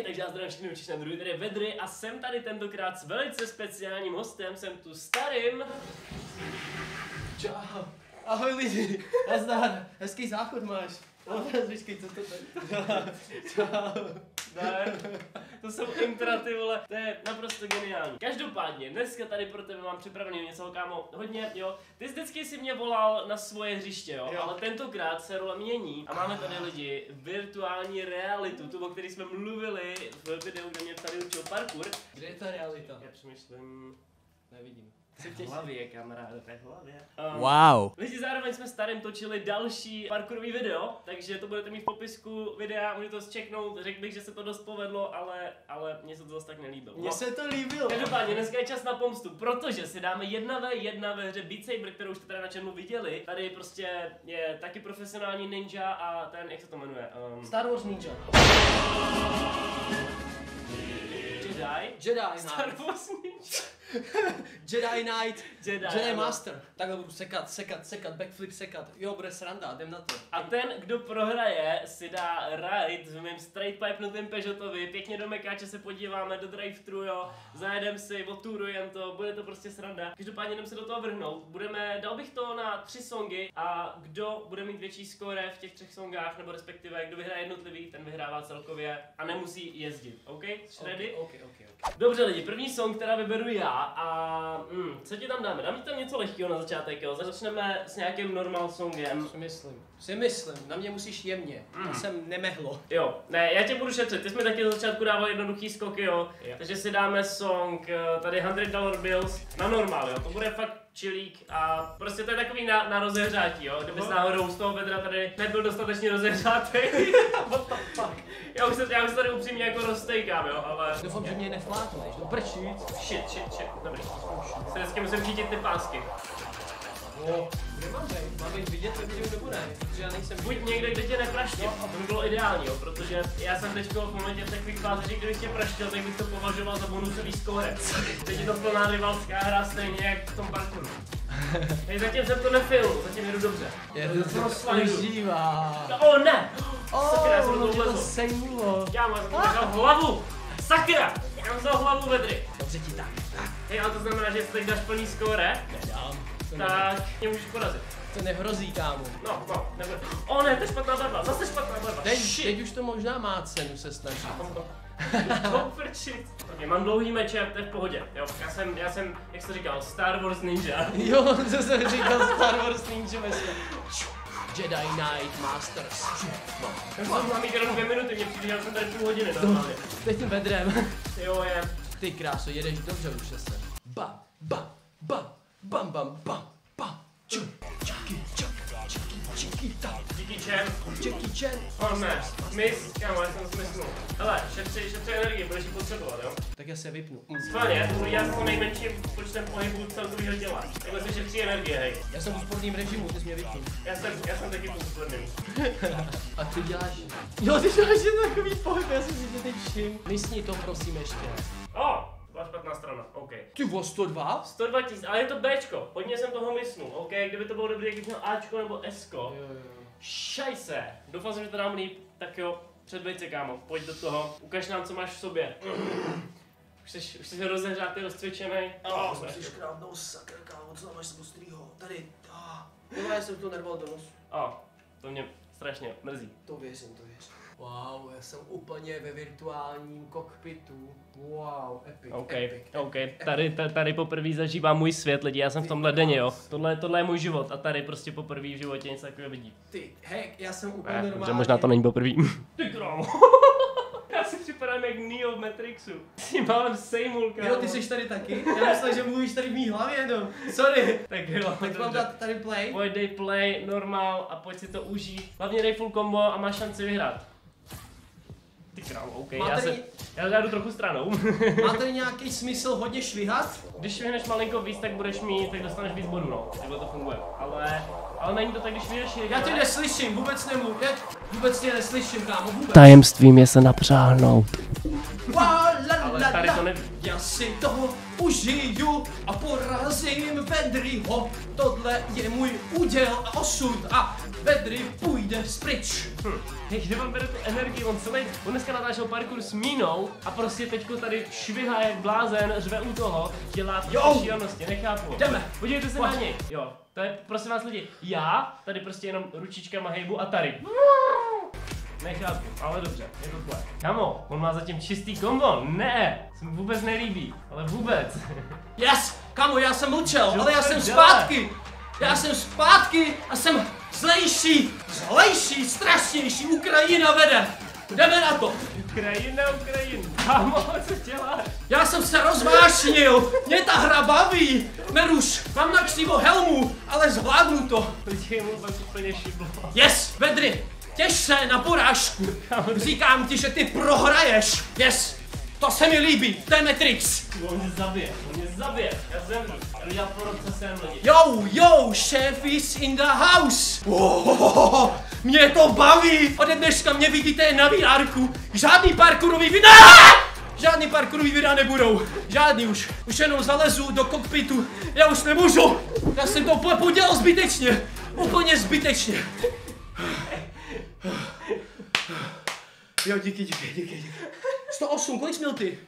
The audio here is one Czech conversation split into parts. Ok, takže já zdravím všichni určitě na druhý, tady je Wedry a jsem tady tentokrát s velice speciálním hostem, jsem tu s Tarým. Čau. Ahoj lidi, nazdar, hezký záchod máš. No, zvyškej, co to tady? Čau. Ne, to jsou intra, ty vole, to je naprosto geniální. Každopádně, dneska tady pro tebe mám připravený něco, kámo, hodně, jo. Ty jsi vždycky si mě volal na svoje hřiště, jo, ale tentokrát se role mění a máme tady lidi virtuální realitu, tu, o který jsme mluvili v videu, kde mě tady učil parkour. Kde je ta realita? Já přemýšlím, nevidím. V hlavě, kamaráde, v hlavě. Wow. Lidi, zároveň jsme s Tarým točili další parkourový video, takže to budete mít v popisku videa, můžete to zčeknout. Řekl bych, že se to dost povedlo, ale mně se to zase tak nelíbilo. Mně se to líbilo. Každopádně, dneska je čas na pomstu, protože si dáme 1v1 ve hře Beat Saber, kterou už jste teda na channelu viděli. Tady prostě je taky profesionální ninja a ten, jak se to jmenuje? Star Wars ninja. Jedi. Star Wars ninja. Jedi Knight, Jedi Master. Takhle budu sekat, backflip sekat. Jo, bude sranda, jdem na to. A ten, kdo prohraje, si dá ride v mém straight pipenutém Peugeotovi. Pěkně do Mekáče se podíváme, do drive-thru, jo. Zajedem si, otůrujem to, bude to prostě sranda. Každopádně jdem se do toho vrhnout. Budeme, dal bych to na 3 songy a kdo bude mít větší skóre v těch 3 songách, nebo respektive kdo vyhraje jednotlivý, ten vyhrává celkově a nemusí jezdit, OK? Ready? Okay. Dobře lidi, první song, která vyberu já. A co ti tam dáme? Dáme tam něco lehkého na začátek, jo? Začneme s nějakým normal songem. Si myslím, na mě musíš jemně, já jsem nemehlo. Jo, ne, já tě budu šetřit, ty jsme taky na začátku dával jednoduchý skoky, jo? Yeah. Takže si dáme song, tady $100 bills, na normál, jo? To bude fakt chillík a prostě to je takový na rozehřátí, jo? Kdyby náhodou z toho vedra tady nebyl dostatečně rozehřátý. What the fuck? Já už se tady upřímně jako roztejkám, jo, ale... Doufám, že mě neflátneš, no prč víc. Shit, dobrý. Se vždycky musím řídit ty pásky. No, mám být vidět, co vidím, nebo ne, protože já nejsem... Buď někde, kde tě nepraštím, no, to by bylo ideální, jo, protože já jsem teď v momentě v takových fázích, že kdybych tě praštil, tak bych to považoval za bonusový skorec. Teď je to plná rivalská hra, stejně jak v tom parkouru. Hej, zatím jsem to nefil, zatím jedu dobře. Jedu to užívá. O, ne! Sakra, já jsem to ulezl. Já mám vzal hlavu! Sakra! Já mám vzal hlavu, Wedry. Dobře ti tak. Hej, ale to znamená, že jestli dáš plný skóre? Tak mě můžeš porazit. To nehrozí, kámo. No, nebude. O ne, to je špatná barva, zase špatná barva. Teď už to možná má cenu se snažit. To prčit. Okay, mám dlouhý meče, to je v pohodě. Jo, já jsem, jak jsi říkal, Star Wars Ninja. Jo, to jsem říkal Star Wars Ninja, myslím. Jedi Knight Masters. Mám mít jenom 2 minuty, mě přijde, já jsem tady půl hodiny normálně. Teď jsem vedrem. Jo, je. Ty kráso, jedeš dobře už se. Čeky čen. Oh ne, já jsem smysl. Hele, šetři energii, budeš ji potřebovat, jo? Tak já se vypnu. Schválně, to budu dělat s nejmenším počtem pohybů celkového těla. Takhle se šetří energie, hej. Já jsem v úsporným režimu, ty jsi mě vypnul. Já jsem taky v úsporným. A ty děláš... Jo, ty děláš jen takový pohyb, já jsem si tě teď všim. Mysli to prosím ještě. Byla špatná strana, OK. Ty bylo 102? 102 tisíc, ale je to Bčko, hodně jsem toho myslnul, OK, kdyby to bylo dobrý, kdybych měl Ačko nebo Sko. Šajse, doufám, že to dám líp, tak jo, předbejce kámo, pojď do toho, ukaž nám, co máš v sobě. Už jsi rozehřátý, rozcvičenej. Musíš krávnou sakra kámo, co tam máš z ostrýho, tady, já jsem to nerval do nosu. To mě strašně mrzí. To věřím. Wow, já jsem úplně ve virtuálním kokpitu. Wow, epic. Tady poprvé zažívám můj svět, lidi, já jsem v tomhle denně, jo. Tohle je můj život a tady prostě poprvé v životě něco takového vidím. Ty, hek, já jsem úplně normální. Dobře, možná to není poprvé. Ty krámo. Já si připadám jak Neo v Matrixu. S tím málem sejmulka. Jo, ty jsi tady taky? Já myslím, že mluvíš tady v mý hlavě, no. Sorry. Tak jo. Tak mám dát tady play. Pojď dej play, normál a pojď si to užít. Hlavně dej full combo a máš šanci vyhrát. Ty králo, OK, já jdu trochu stranou. Má tady nějaký smysl hodně švihat? Když švihneš malinko víc, tak budeš mít, tak dostaneš víc bodů, no. Takhle to funguje, ale není to tak, když vyjdeš... Já tě neslyším, vůbec tě neslyším, kámo, vůbec. Tajemstvím je se napřáhnout. Ale tady to neví. Já si toho užiju a porazím Wedryho. Tohle je můj úděl a osud a Wedry půjde spryč. Kde vám bere tu energii, on dneska natáčel parkour s mínou a prostě teďko tady švihá jak blázen, řve u toho, dělá to šílenosti, nechápu. Jdeme, podívejte se na něj. Jo, to je, prosím vás lidi, já tady prostě jenom ručičkama hejbu a tady. Nechápu, ale dobře, je to tle. Kamo, on má zatím čistý kombo, ne, se mi vůbec nelíbí, ale vůbec. Yes, kamo, já jsem mlčel, ale já jsem zpátky. Já jsem zpátky a jsem zlejší, strašnější, Ukrajina vede. Jdeme na to. Ukrajina. Kámo, co děláš? Já jsem se rozvášnil, mě ta hra baví. Meruš, mám na křivo helmu, ale zvládnu to. Lidi mu pak úplně šiblo. Yes, Wedry, těš se na porážku. Říkám ti, že ty prohraješ. Yes, to se mi líbí, to je Matrix. On mě zabije, já zemřu. Já porodce jsem lidi. Yo, chef is in the house. Ohohoho, mě to baví. Ode dneška mě vidíte na výárku. Žádný parkourový videa nebudou. Žádný už. Už jenom zalezu do kokpitu. Já už nemůžu. Já jsem to podělal zbytečně. Úplně zbytečně. Jo, díky. 108, kolik jsi měl ty?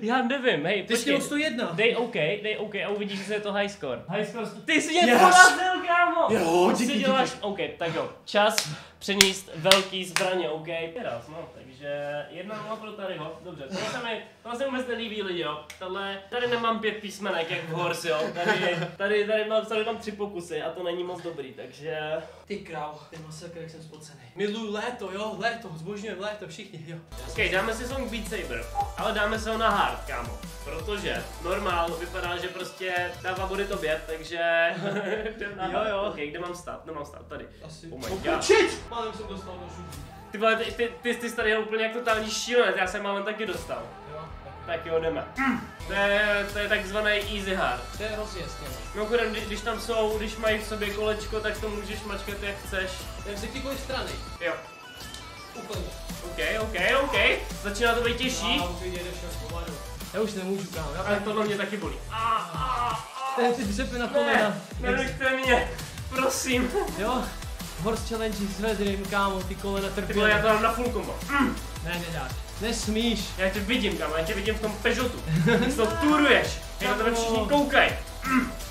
Já nevím, hej, ty jsi měl 101. Dej OK a uvidíš, že je to high score. High score, ty jsi mě porazil, kámo! Jo, díky. OK, tak jo, čas přeníst velký zbraně, OK? Teraz, no, takže 1-0 pro Taryho, dobře, to se mi vůbec nelíbí, lidi, jo. Tady nemám 5 písmenek, jak v Horse, jo. Tady mám 3 pokusy a to není moc dobrý, takže... Ty král, ten masakr, jak jsem spocený. Miluji léto, jo, zbožňujem léto, všichni, jo. OK, dáme si song Beat Saber, ale dáme se ho na hard, kámo. Protože normál vypadá, že prostě dává body tobě, takže... jo, OK, kde mám stát? Nemám stát, tady. Asi. Oh my God. Málem jsem dostal do šutu. Ty vole, ty jsi tady úplně jak totální šílenec, já jsem málem taky dostal. Jo. Tak jo, jdeme. To je takzvaný easy hard. To je rozjezd, jo. Mimochodem, když mají v sobě kolečko, tak to můžeš mačkat jak chceš. Jdem si ty kolik strany. Jo. Úplně. OK. Začíná to být těžší. Já už jdeš jako. Já už nemůžu, kámo. Ale tohle mě taky bolí. Ten si dřepne na kolena. Nerušte mě, prosím. Jo. Horse challenge s Wedrym, kámo, ty kolena trpí. Tyhle, já to dám na full combo. Ne, nesmíš. Já tě vidím, kámo, já tě vidím v tom Peugeotu. Ty to turuješ, já to všichni koukaj.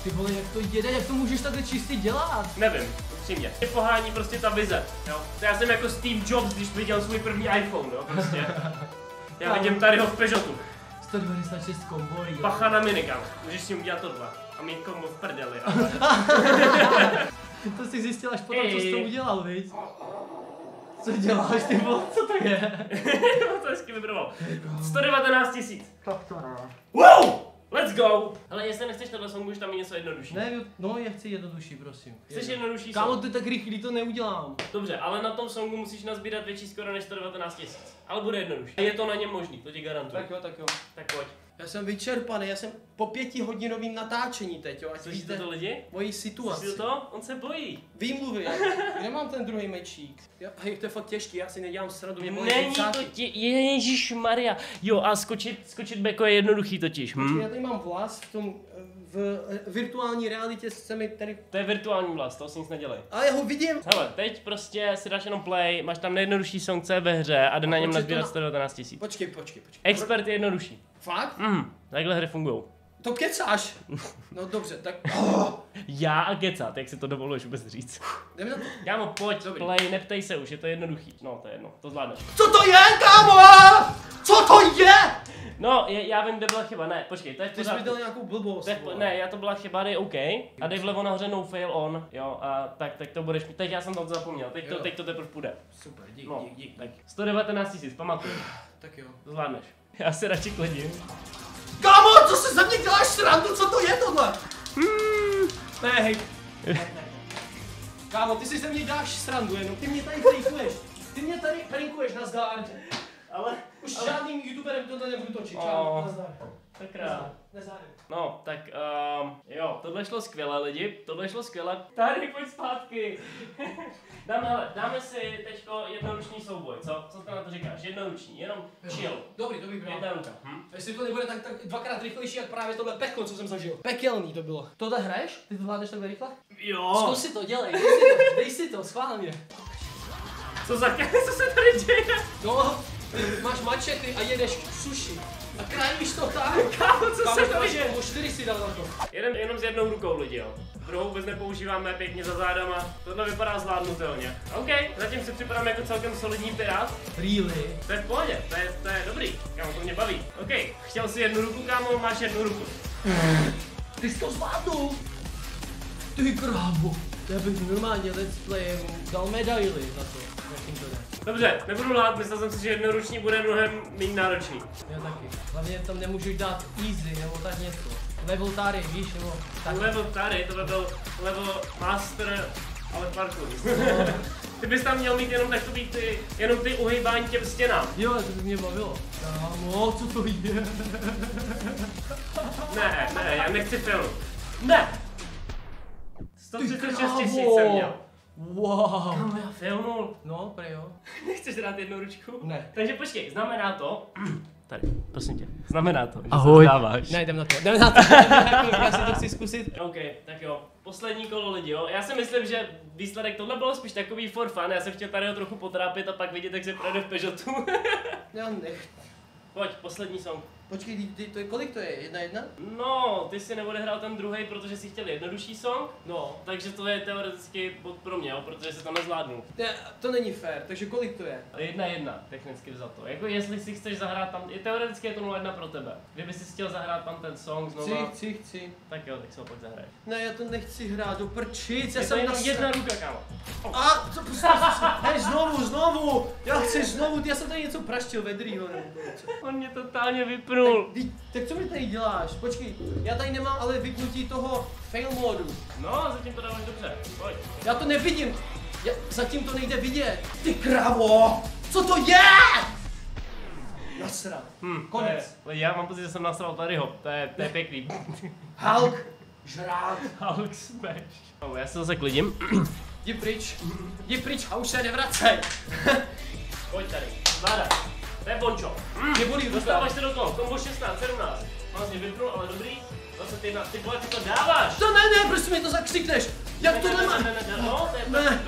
Ty vole, jak to jede, jak to můžeš takhle čistě dělat? Nevím, upřímně. Mě pohání prostě ta vize, jo. Já jsem jako Steve Jobs, když viděl svůj první iPhone, jo, prostě. Já vidím tady ho v Peugeotu. 126 combo, jo. Bacha na mini, kámo, můžeš s ním udělat tohle. A mít combo v prdeli, To jsi zjistil až potom, co jsi to udělal, viď? Co děláš, ty vole, co to je? To hezky vybroval. 119 000. Tak to ne. Wow! Let's go! Ale jestli nechceš tohle song, můžeš tam mít něco jednodušší. Ne, no já chci jednodušší, prosím. Chceš jednodušší song? Kámo, ty tak rychlý to neudělám. Dobře, ale na tom songu musíš nazbírat větší skoro než 119 000. Ale bude jednodušší. Je to na něm možný, to ti garantuji. Tak jo. Tak pojď. Já jsem vyčerpaný, já jsem po 5hodinovém natáčení teď, jo, ať vidíte to lidi? Moji situaci. Slyšíte to? On se bojí. Výmluvy, kde mám ten druhý mečík? Hej, to je fakt těžký, já si nedělám sradu, mě bojí rucáky. Není to ježišmarja. Jo, a skočit beko je jednoduchý totiž. Já tady mám vlast v tom, v virtuální realitě se mi tady... To je virtuální vlast, toho si nic nedělej. Ale já ho vidím. Hele, teď prostě si dáš jenom play, máš tam nejjednodušší song, co je ve hře a jde na něm nazbírat 119 000. Počkej. Expert je jednodušší. Fakt? Takhle hry fungujou. To kecáš. No dobře, tak... Já a kecat, jak si to dovoluješ vůbec říct. Jdeme na to. Kámo, pojď, dobrý. Play, neptej se už, je to jednoduchý. No, to je jedno, to zvládneš. Co to je, kámo? Co to je? No, já vím, kde byla chyba, ne, počkej, to je v pořádku. Ty jsi mi dal nějakou blbost. Ne, já to byla chyba, dej OK. A dej vlevo nahoře no fail on, jo, a tak to budeš mít. Teď já jsem to zapomněl, teď to teprve půjde. Super, dík. Tak 119 000, pamatuj. Tak jo. To zvládneš. Já se radši kladím. Kámo, co se za mě děláš srandu, co to je tohle? Ne, hej. Kámo, ty si ze mě děláš srandu jenom, ty mě tady fejkuješ. Ty mě tady prinkuješ, nazdar. Ale už žádným youtuberem tohle nebudu točit, čau, nazdar. Takrát. No, tak jo, tohle šlo skvěle lidi, Tady pojď zpátky. Dáme si teďko jednoruční souboj, co? Co ty na to říkáš? Jednoruční, jenom chill. Dobrý. bych bral. Jedna ruka. Jestli to nebude tak dvakrát rychlejší, jak právě tohle peklo, co jsem zažil. Pekelný to bylo. Tohle hraješ? Ty to vládneš takhle rychle? Jo. Zkus si to, dělej, dej si to, schválně. Co se tady děje? No, ty máš mačety a jedeš sushi. A krájíš to tak? Kámo, co se to děje? O 4 si dal na to. Jenom s jednou rukou lidi, jo. Druhou vůbec nepoužíváme, pěkně za zádama. Tohle vypadá zvládnutelně. OK, zatím si připadám jako celkem solidní pirát. Really? To je v pohodě, to je dobrý. Kámo, to mě baví. OK, chtěl si jednu ruku, kámo, máš jednu ruku. Ty jsi to zvládnul? Ty krávo. Já bych normálně let's play dal medaily za to. Dobře, nebudu lhát, myslel jsem si, že jednoruční bude mnohem méně náročný. Jo taky. Hlavně tam nemůžu dát easy nebo tak něco. Level Tary, víš, nebo tak. Level Tary, to by byl level master, ale parkour. Ty bys tam měl mít jenom takový ty uhejbání těm stěnám. Jo, to by mě bavilo. Kámo, co to je? Ne, já nechci film. Ne! 136 000 jsem měl. Wow. Kámo, já filmul. No, prej jo. Nechceš dát jednou ručku? Ne. Takže počkej, znamená to... Tady, prosím tě. Znamená to, že ahoj. Se vzdáváš. Ne, jdem na to. Já si to chci zkusit. OK, tak jo. Poslední kolo lidi, jo. Já si myslím, že výsledek tohle bylo spíš takový for fun. Já jsem chtěl tady ho trochu potrápit a pak vidět, jak se projede v Peugeotu. Já nech. Pojď, poslední song. Počkej, kolik to je? 1-1? No, ty si neodehrál ten druhý, protože si chtěl jednodušší song. No. Takže to je teoreticky bod pro mě, jo, protože se tam nezvládnu. To není fér, takže kolik to je? 1-1, technicky vzato. Jako jestli si chceš zahrát tam, teoreticky je to 0-1 pro tebe. Kdyby si chtěl zahrát tam ten song znovu. Chci. Tak jo, tak se ho pojď zahraj. Ne, já to nechci hrát do prčic, já jsem jenom jedna ruka, kámo. Oh. A, to prostě, hej, znovu, já chci znovu, já jsem tady něco praštil Wedryho. On mě totálně vypnul. Tak co mi tady děláš? Počkej, já tady nemám ale vypnutí toho fail modu. No, zatím to dáváš dobře. Pojď. Já to nevidím. Zatím to nejde vidět. Ty kravo! Co to je? Nasral. Konec. Já mám pocit, že jsem nasral Taryho. To je pěkný. Hulk, žrát. Hulk smash. No, já se zase klidím. Jdi pryč a už se nevracej. Pojď tady, vládaj. To je bončo. Dostáváš se do toho, kombo 16, 17. Vlastně vypnul, ale dobrý. 21, ty vole, ty to dáváš. To ne, prostě mi to zakřikneš. Jak to nemá? Ne.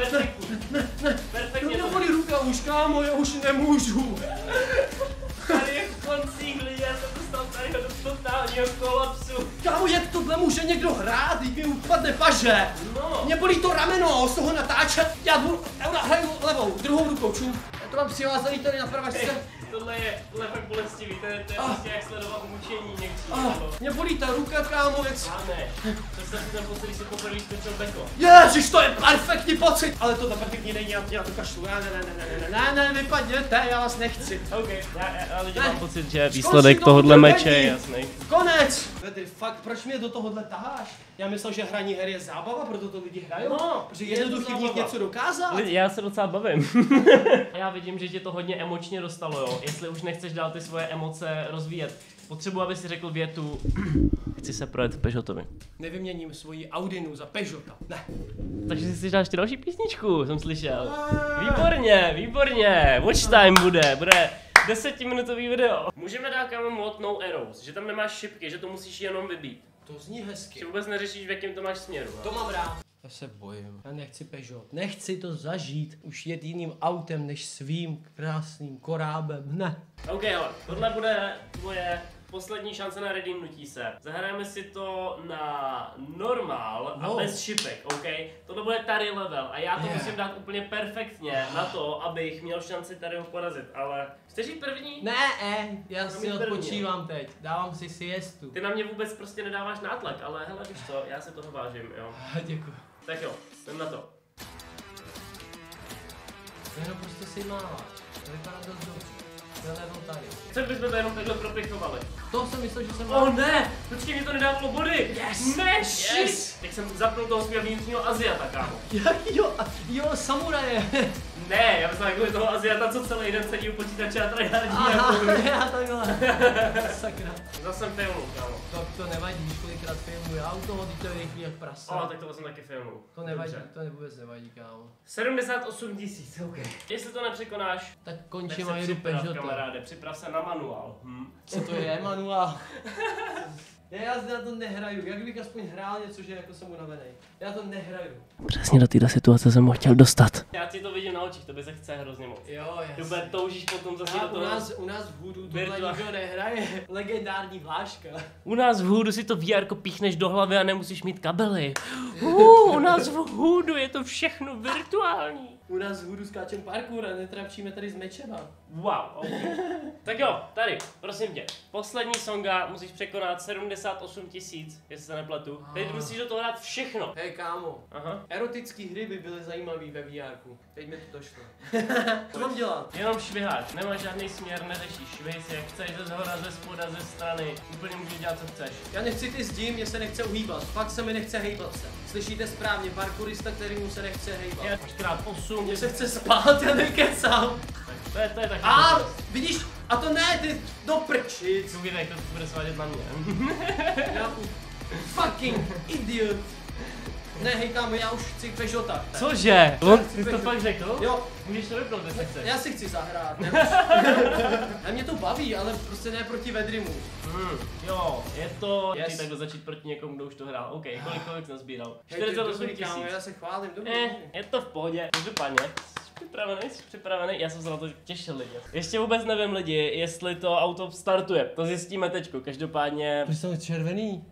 Perfektně. To bolí ruka už, kámo, já už nemůžu. Tady je v koncích lidí, já jsem dostal tady do totálního kolapsu. Kámo, jak tohle může někdo hrát, když mi upadne paže? No. Mě bolí to rameno z toho natáčet. Já hraju levou, druhou rukou, čum. To mám přivázaný tady na pravačce. Tohle je levek bolestivý, to je prostě jak sledovat mučení někdo. Mě bolí ta ruka, kámo, jak... Máme, představ si ten pocit, když si poprvé skočil beko. Ježiš, to je perfektní pocit! Ale to perfektní není, já to kašlu, ne, vypadněte, já vás nechci. OK, já lidi mám pocit, že výsledek tohohle meče je jasný. Konec! Vedry, fakt, proč mě do tohohle taháš? Já myslel, že hraní her je zábava, proto to lidi hrajou. No, protože jednoduchý v nich něco dokázat. Já se docela bavím. Já vidím, že tě to hodně emočně dostalo, jo. Jestli už nechceš dál ty svoje emoce rozvíjet, potřebuji, aby si řekl větu. Chci se projet Peugeotovi. Nevyměním svoji Audinu za Peugeota, ne. Takže si dáš ty další písničku, jsem slyšel. Výborně, watch time bude. 10-minutový video. Můžeme dát kámo mod no arrows, že tam nemáš šipky, že to musíš jenom vybít. To zní hezky. Že vůbec neřešíš, v jakém to máš směru. Ne? To mám rád. Já se bojím. Já nechci Peugeot. Nechci to zažít. Už jet jiným autem než svým krásným korábem. Ne. OK, hele. Tohle bude tvoje poslední šance na redeemnutí se. Zahrajeme si to na normál a bez šipek, OK? Tohle bude Tary level a já to musím dát úplně perfektně na to, abych měl šanci Taryho porazit, ale... Chceš jít první? Ne, já si odpočívám teď, dávám si siestu. Ty na mě vůbec prostě nedáváš nátlak, ale hele, víš co, já si toho vážím, jo? Děkuji. Tak jo, jdem na to. Jenom prostě si máváš, vypadá dost dobře. Co bychom to jenom takhle propichovali? To jsem myslel, že jsem má... Oh ne! Počkej, mě to nedávalo body! Yes! Ne, shit! Yes. Tak jsem zapnul toho svého vnitřního Aziata, kámo. Jo, samuraje! Ne, já myslím kvůli toho Asiata, co celý den sedí u počítače a tryhardí. Aha, já takhle. Sakra. Zase failnul, kámo. To nevadí, kolikrát failnu, já u toho teď to rychlý jak prasa. Ale tak to jsem taky failnul. To nevadí, dobře. To vůbec nevadí, kámo. 78 000, ok. Jestli to nepřekonáš, tak končím a jdu Peugeotem. Kamaráde, připrav se na manuál. Co to je manuál? Já zde na to nehraju, jak bych aspoň hrál něco, že jako jsem unavený. Já to nehraju. Přesně do této situace jsem ho chtěl dostat. Já ti to vidím na očích, to by se chce hrozně moc. Jo, jasně. To toužíš potom zase do toho. U nás v Hoodu tohle nikdo nehraje. Legendární vláška. U nás v Hoodu si to VR píchneš do hlavy a nemusíš mít kabely. U nás v Hoodu je to všechno virtuální. U nás v Hoodu skáčem parkour a netrapčíme tady s mečema. Wow, okay. Tak jo, tady, prosím tě. Poslední songa, musíš překonat 78 000, jestli se nepletu. Teď musíš do toho hrát všechno. Hej kámo, erotické hry by byly zajímavý ve VR-ku. Teď mi to došlo. Co mám dělat? Jenom švihat, nemáš žádný směr, neřešíš. Švih si, jak chceš ze zhora, ze spoda, ze strany. Úplně můžeš dělat, co chceš. Já nechci ty zdi, mě se nechce uhýbat. Fakt se mi nechce hejbat se. Slyšíte správně, parkourista, který mu se nechce hejbat. Já 4x8. Mně se chce spát, já nekecám. To je taky. A vidíš, a to ne, ty do prčic. Uvidej, to bude svádět na mě. Já fucking idiot. Ne, hej kámo, já už chci Peugeota. Cože? Jsi to fakt řekl? Jo. Můžeš to vypnout, jestli chceš. Já si chci zahrát. A mě to baví, ale prostě ne proti Wedrymu. Jo, je to... Yes. Takhle začít proti někomu, kdo už to hrál. OK, kolik jsem sbíral? 48 000. Já se chválím, dobrý. Je to v pohodě. Každopádně. Jsi připravený? Já jsem se na to těšil, lidi. Ještě vůbec nevím, lidi, jestli to auto startuje. To zjistíme teďko, každopádně... To jsou červený?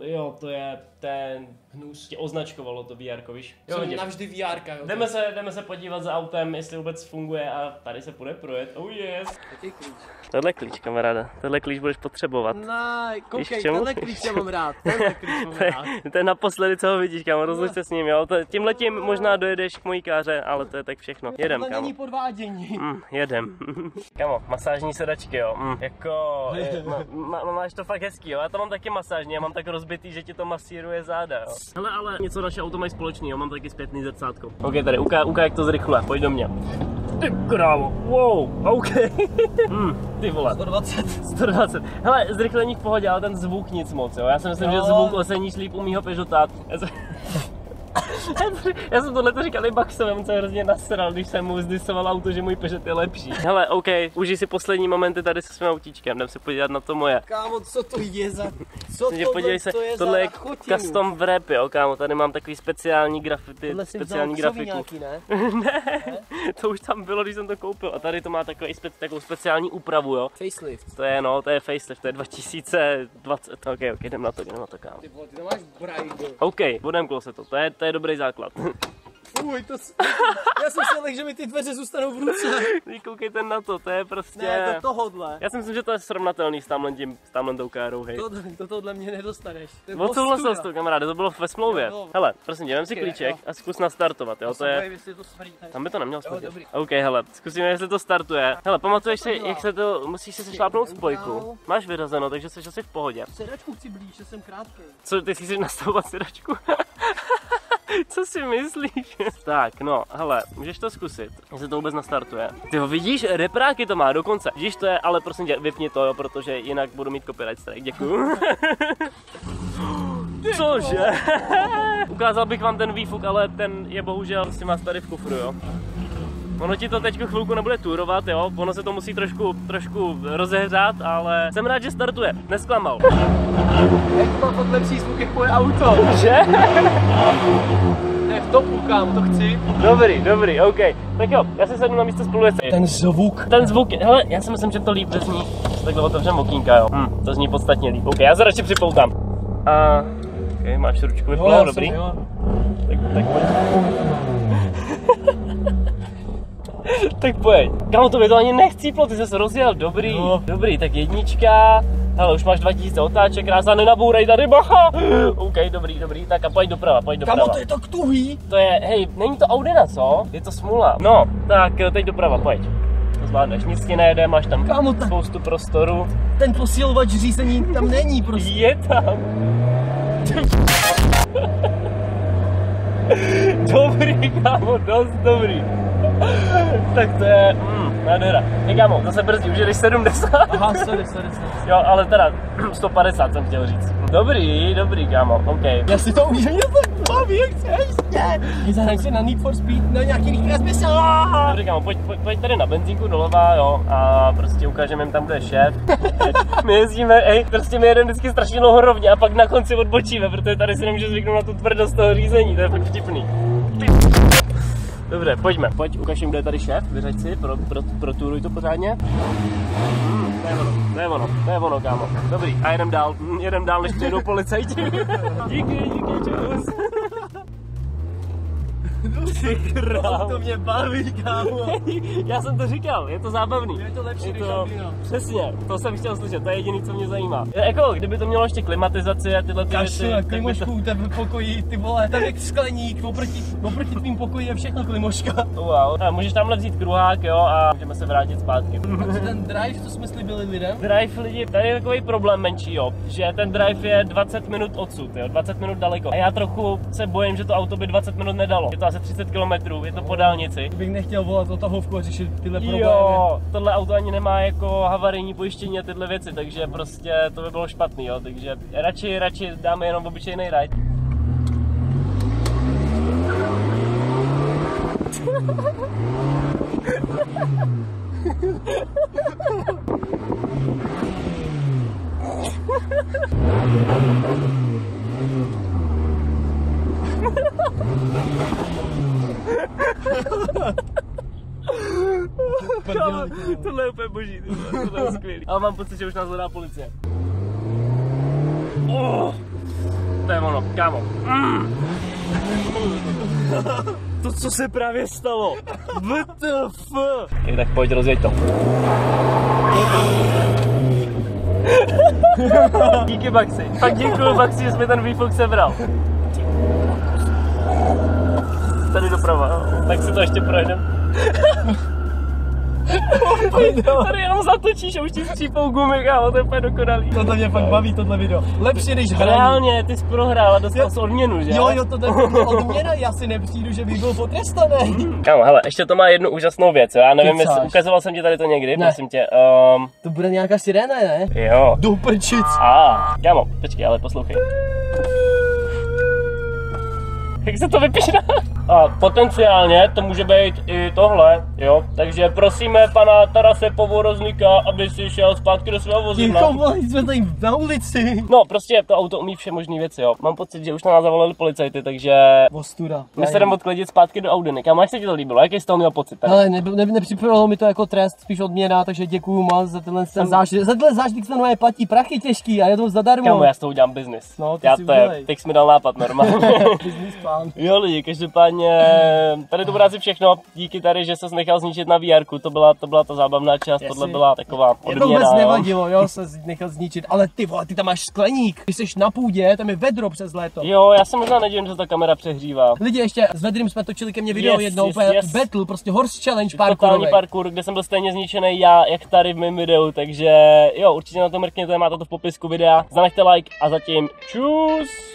Jo, to je ten... Hnus. Tě označkovalo to VR-ko, víš? Jo, jsem navždy VR-ka, jo. Jdeme se podívat za autem, jestli vůbec funguje a tady se půjde projet. Oh yes! Jaký klíč? Tohle je klíč, kamaráda. Tohle klíč budeš potřebovat. Ne, koukej, tenhle klíč já mám rád. To je naposledy, co ho vidíš, kámo, rozluč se s ním, jo. Tímhletím možná dojedeš k mojí káře, ale to je tak všechno. Jedem, kámo. To není podvádění. Jedem. Kámo, masážní sedačky, jo. Jako, máš to fakt hezký, jo. Já to mám taky masážní, já mám tak rozbitý, že ti to masíruje záda, jo. Hele, ale něco naše auto mají společný, jo, mám taky zpětný zrcátko. OK, tady, ukáž, jak to zrychle, pojď do mě. Ty krávo, wow, OK. Ty vole. 120. Hele, zrychlení v pohodě, ale ten zvuk nic moc, jo. Já si myslím, že zvuk oceníš líp u mýho Peugeota. Já jsem tohle to říkal i Baxovem, co hrozně nasral, když jsem mu zdisoval auto, že můj Peugeot je lepší. Hele, OK, užij si poslední momenty tady se svým autíčkem, jdem se podívat na to moje. Kámo, co to je za... Co tohle se, to je tohle za je custom wrap, jo, kámo, tady mám takový speciální grafity, speciální grafiku. Nějaký, ne? Ne, to už tam bylo, když jsem to koupil. A tady to má takovou speciální úpravu, jo. Facelift. To je facelift, to je 2020. OK, jdem na to, kámo. Ty vole, ty to máš brajdu. OK, budeme se to je dobrý základ. Uj, já jsem si lek, že mi ty dveře zůstanou v ruce. Koukejte na to, to je prostě... Ne, to tohodle. Já si myslím, že to je srovnatelný s tamhle tou károu, hej. To tohle mě nedostaneš. Odsouhlasil jsi to, kamaráde, to bylo ve smlouvě. Hele, prosím tě, vem si klíček a zkus nastartovat, jo, to je... Tam by to nemělo smrtit. OK, hele, zkusíme, jestli to startuje. Hele, pamatuješ si, jak se to... Musíš si sešlápnout spojku. Máš vyrazeno, takže jsi asi v pohodě. Sedačku chci blíž, že jsem krátký. Co, ty chceš nastavovat sedačku? Co si myslíš? Tak, no, hele, můžeš to zkusit, jestli to vůbec nastartuje. Ty ho vidíš, repráky to má dokonce. Vidíš, to je, ale prosím tě, vypni to, jo, protože jinak budu mít copyright strike, děkuju. Cože? Ukázal bych vám ten výfuk, ale ten je bohužel si má tady v kufru, jo. Ono ti to teď chvilku nebude turovat, jo, ono se to musí trošku rozehřát, ale jsem rád, že startuje, nesklamal. Jak to mám lepší zvuk, jak moje auto, že? Ne, v topu, kámo, to chci. Dobrý, OK. Tak jo, já si sednu na místo spolujecí. Ten zvuk, hele, já si myslím, že to líp zní. Takhle otevřem okýnka, jo. To zní podstatně líp. OK, já se radši připoutám. A, OK, máš ručku vyplnou, dobrý. Jo. Tak pojď. Tak pojď. Kámo, to by to ani nechcíplo, ty jsi se rozjel, dobrý, tak jednička. Hele, už máš 2000 otáček, krásná, nenabourej tady, bacha! OK, dobrý, tak a pojď doprava. Kámo, to je tak tuhý. To je, hej, není to Audina, co? Je to smůla. No, tak teď doprava, pojď. To zvládneš, nic ti nejede, máš tam kámo, spoustu prostoru. Ten posilovač řízení tam není prostě. Je tam. Dobrý, kámo, dost dobrý. Tak to je nádhera. Kámo, zase brzdí, už jdeš 70. Aha, sorry. Jo, ale teda 150 jsem chtěl říct. Dobrý, kámo, OK. Já si to umím, já jsem baví, jak chceš jít. Zahraj si na Need for Speed, na nějaký rychlý smysl. Dobrý, kámo, pojď tady na benzínku doleva, jo, a prostě ukážeme jim tam, kde je šéf. My jezdíme, prostě my jedeme vždycky strašně dlouho rovně a pak na konci odbočíme, protože tady si nemůže zvyknout na tu tvrdost toho řízení, to je fakt vtipný. Dobře, pojďme. Pojď, ukaž jim, kde je tady šéf, vyřaď si, proturuj to pořádně. To je ono, kámo. Dobrý, a jedem dál, než přijedou policajti. díky, čus. To mě baví, kámo. Já jsem to říkal, je to zábavný. Je to lepší, přesně, to jsem chtěl slyšet, to je jediný, co mě zajímá. Jako, kdyby to mělo ještě klimatizaci a tyhle věci. Kašle, klimošku u tebe v pokoji, ty vole, tam je skleník, oproti tvým pokoji je všechno klimoška. Wow, a můžeš tamhle vzít kruhák, jo, a můžeme se vrátit zpátky. Takže ten drive, co jsme slíbili lidem? Drive lidi, tady je takový problém menší, jo, že ten drive je 20 minut odsud, jo, 20 minut daleko. A já trochu se bojím, že to auto by 20 minut nedalo. Je to asi 30 km, je to po dálnici. Bych nechtěl volat o tahovku a řešit tyhle problémy. Jo, tohle auto ani nemá jako havarijní pojištění a tyhle věci, takže prostě to by bylo špatný, jo, takže radši dáme jenom obyčejný ride. Tohle je úplně boží, tohle je skvělý. Ale mám pocit, že už nás hledá policie. To je ono, kámo. To, co se právě stalo. WTF. Tak pojď, rozjeď to. Díky, Baxi. Tak děkuju, Baxi, že jsme ten výfuk sebral. Tady doprava, tak si to ještě projedeme. Tady jenom zatočíš a už ti střípou gumy, kámo, to je úplně dokonalý. Tohle mě fakt baví, tohle video. Lepší než hraní. Reálně, ty jsi prohrál a dostal jsi odměnu, že? Jo, tohle je odměna, já si nepřijdu, že bych byl potrestaný. Kámo, hele, ještě to má jednu úžasnou věc, já nevím, jestli ukazoval jsem ti tady to někdy, prosím tě. To bude nějaká siréna, ne? Jo. Do prčic. Kámo, počkej, ale poslouchej. Jak se to vypíše? A potenciálně to může být i tohle, jo. Takže prosíme pana Tarase Pavoroznika, aby si šel zpátky do svého vozidla. Jsme tady na ulici. No, prostě to auto umí vše možné věci, jo. Mám pocit, že už na nás zavolali policajty, takže... Ostuda. My se jdeme odklidit zpátky do Audiny. Kámo, jak se ti to líbilo? Jaký jsi toho měl pocit? Ale nepřipadalo mi to jako trest, spíš odměna, takže děkuju moc za tenhle zážitek. Za tenhle zážitek se nové platí prachy těžký a je to zadarmo. Kámo, já s toho udělám biznis. No, ty já si to je, teď jsi mi dal nápad normálně. Jo lidi, každopádně, tady to bude asi všechno, díky tady, že ses nechal zničit na VR-ku, to byla ta zábavná část, tohle byla taková odměna. To vůbec nevadilo, jo, se nechal zničit, ale ty vole, ty tam máš skleník, ty jsi na půdě, tam je vedro přes léto. Jo, já se možná nedivím, že ta kamera přehřívá. Lidi, ještě s Wedrym jsme točili ke mně video jednou, battle, prostě horse challenge parkour. Totální parkour, kde jsem byl stejně zničený já, jak tady v mém videu, takže jo, určitě na to mrkněte, máte to v popisku videa, zanechte like a zatím čus.